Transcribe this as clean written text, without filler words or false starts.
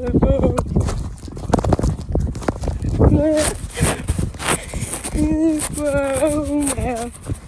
Wow, wow, wow.